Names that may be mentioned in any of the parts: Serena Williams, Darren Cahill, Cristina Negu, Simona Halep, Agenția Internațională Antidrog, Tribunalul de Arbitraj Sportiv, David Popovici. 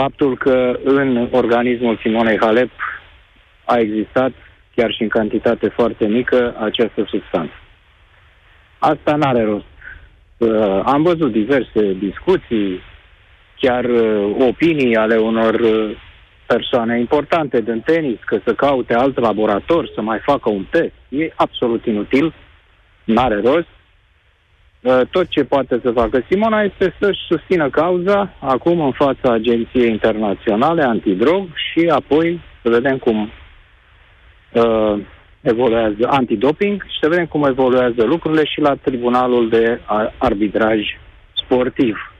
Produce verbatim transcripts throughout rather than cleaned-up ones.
faptul că în organismul Simonei Halep a existat, chiar și în cantitate foarte mică, această substanță. Asta n-are rost. Uh, am văzut diverse discuții, chiar uh, opinii ale unor uh, persoane importante din tenis, că să caute alt laborator, să mai facă un test. E absolut inutil, n-are rost. Uh, tot ce poate să facă Simona este să-și susțină cauza acum în fața Agenției Internaționale Antidrog și apoi să vedem cum uh, evoluează antidoping și să vedem cum evoluează lucrurile și la Tribunalul de Arbitraj Sportiv.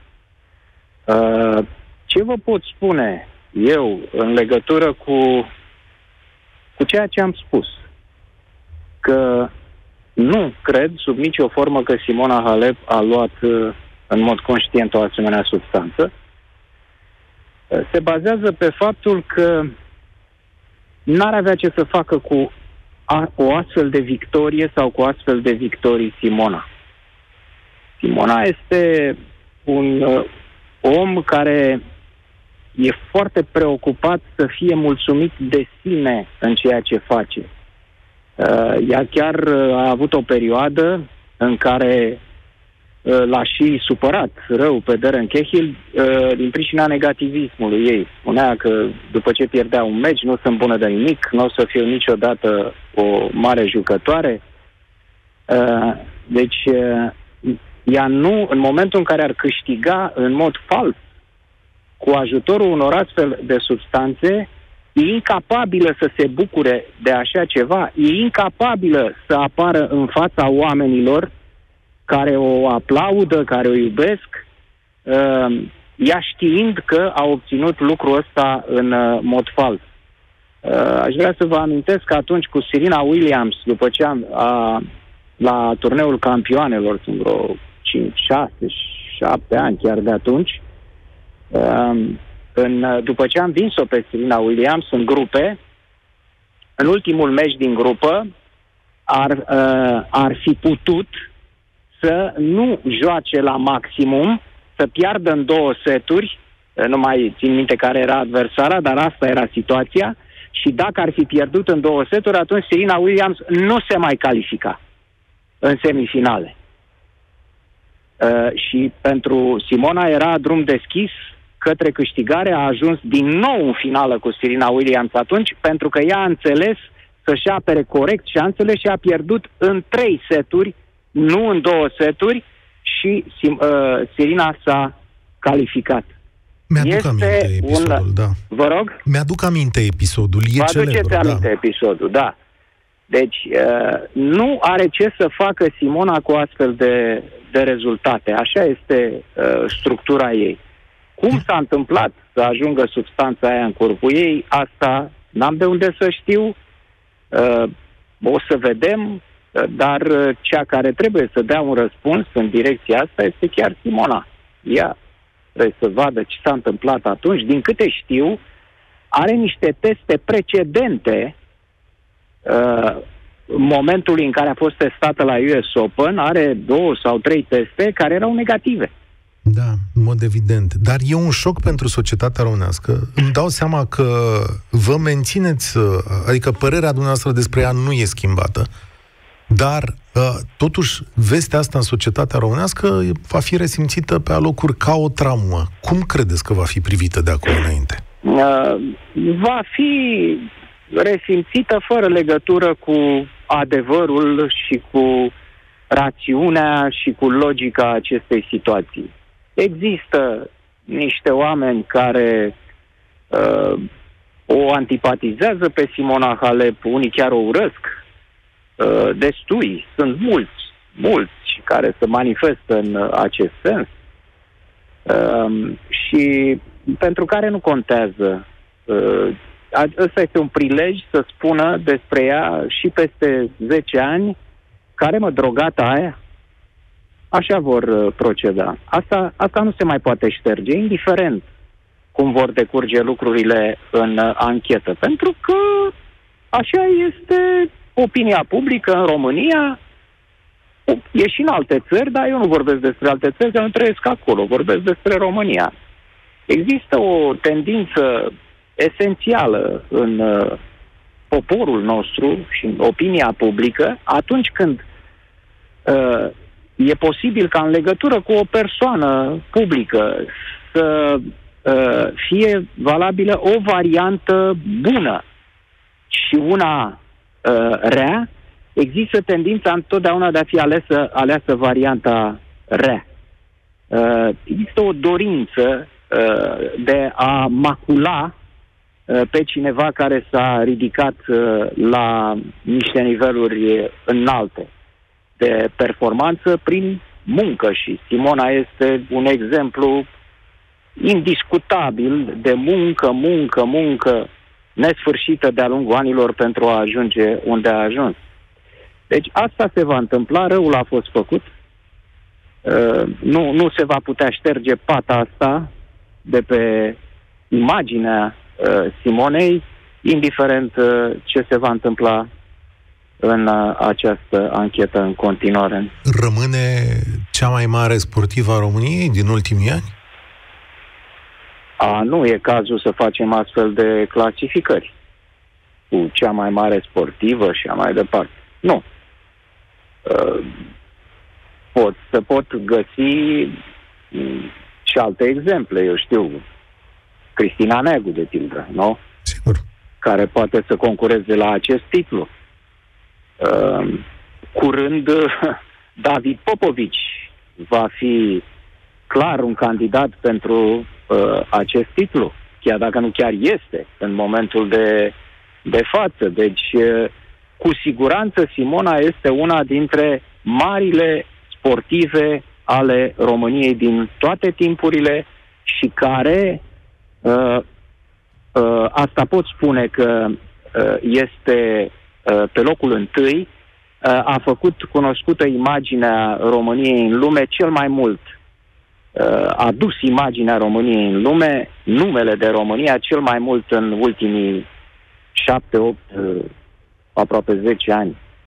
Uh, ce vă pot spune eu în legătură cu, cu ceea ce am spus? Că nu cred sub nicio formă că Simona Halep a luat uh, în mod conștient o asemenea substanță. Uh, se bazează pe faptul că n-ar avea ce să facă cu A, o astfel de victorie sau cu astfel de victorii Simona. Simona este un uh, om care e foarte preocupat să fie mulțumit de sine în ceea ce face. Uh, ea chiar uh, a avut o perioadă în care uh, l-a și supărat rău pe Darren Cahill uh, din pricina negativismului ei. Spunea că după ce pierdea un meci, nu sunt bună de nimic, nu o să fiu niciodată o mare jucătoare. Uh, deci, uh, ea nu, în momentul în care ar câștiga în mod fals, cu ajutorul unor astfel de substanțe, e incapabilă să se bucure de așa ceva, e incapabilă să apară în fața oamenilor care o aplaudă, care o iubesc, uh, ea știind că a obținut lucrul ăsta în uh, mod fals. Uh, aș vrea să vă amintesc că atunci cu Serena Williams, după ce am, a, la turneul campioanelor, sunt vreo cinci, șase, șapte ani chiar de atunci, uh, în, după ce am vins-o pe Serena Williams în grupe, în ultimul meci din grupă, ar, uh, ar fi putut să nu joace la maximum, să piardă în două seturi, nu mai țin minte care era adversara, dar asta era situația, și dacă ar fi pierdut în două seturi, atunci Serena Williams nu se mai califica în semifinale. Uh, și pentru Simona era drum deschis către câștigare, a ajuns din nou în finală cu Serena Williams atunci, pentru că ea a înțeles să-și apere corect șansele și a pierdut în trei seturi, nu în două seturi, și uh, Serena s-a calificat. Mi-aduc aminte episodul, un... da. Vă rog? Mi-aduc aminte episodul, e celebru, aminte da. episodul, da. Deci, uh, nu are ce să facă Simona cu astfel de, de rezultate. Așa este uh, structura ei. Cum s-a întâmplat să ajungă substanța aia în corpul ei, asta n-am de unde să știu. Uh, o să vedem. Dar cea care trebuie să dea un răspuns în direcția asta este chiar Simona. Ea trebuie să vadă ce s-a întâmplat atunci. Din câte știu, are niște teste precedente uh, momentului în care a fost testată la U S Open, are două sau trei teste care erau negative. Da, în mod evident. Dar e un șoc pentru societatea românească. Îmi dau seama că vă mențineți, adică părerea dumneavoastră despre ea nu e schimbată. Dar, totuși, vestea asta în societatea românească va fi resimțită pe alocuri ca o traumă. Cum credeți că va fi privită de acolo înainte? Va fi resimțită fără legătură cu adevărul și cu rațiunea și cu logica acestei situații. Există niște oameni care uh, o antipatizează pe Simona Halep, unii chiar o urăsc, destui, sunt mulți, mulți care se manifestă în acest sens um, și pentru care nu contează. Ăsta uh, este un prilej să spună despre ea și peste zece ani, care mă drogata aia, așa vor uh, proceda. Asta, asta nu se mai poate șterge, indiferent cum vor decurge lucrurile în uh, anchetă, pentru că așa este opinia publică în România, e și în alte țări, dar eu nu vorbesc despre alte țări, că nu trăiesc acolo, vorbesc despre România. Există o tendință esențială în uh, poporul nostru și în opinia publică atunci când uh, e posibil ca în legătură cu o persoană publică să uh, fie valabilă o variantă bună și una uh, rea, există tendința întotdeauna de a fi alesă, aleasă varianta rea. Uh, există o dorință uh, de a macula uh, pe cineva care s-a ridicat uh, la niște niveluri înalte de performanță prin muncă și Simona este un exemplu indiscutabil de muncă, muncă, muncă nesfârșită de-a lungul anilor pentru a ajunge unde a ajuns. Deci asta se va întâmpla, răul a fost făcut, uh, nu, nu se va putea șterge pata asta de pe imaginea uh, Simonei, indiferent uh, ce se va întâmpla în această anchetă în continuare. Rămâne cea mai mare sportivă a României din ultimii ani? A, nu e cazul să facem astfel de clasificări cu cea mai mare sportivă și a mai departe. Nu. Pot, se pot găsi și alte exemple, eu știu. Cristina Negu, de pildă, nu? Sigur. Care poate să concureze la acest titlu. Uh, curând David Popovici va fi clar un candidat pentru uh, acest titlu, chiar dacă nu chiar este în momentul de, de față. Deci uh, cu siguranță Simona este una dintre marile sportive ale României din toate timpurile și care uh, uh, asta pot spune că uh, este pe locul întâi, a făcut cunoscută imaginea României în lume cel mai mult. A dus imaginea României în lume, numele de România, cel mai mult în ultimii șapte, opt, aproape zece ani.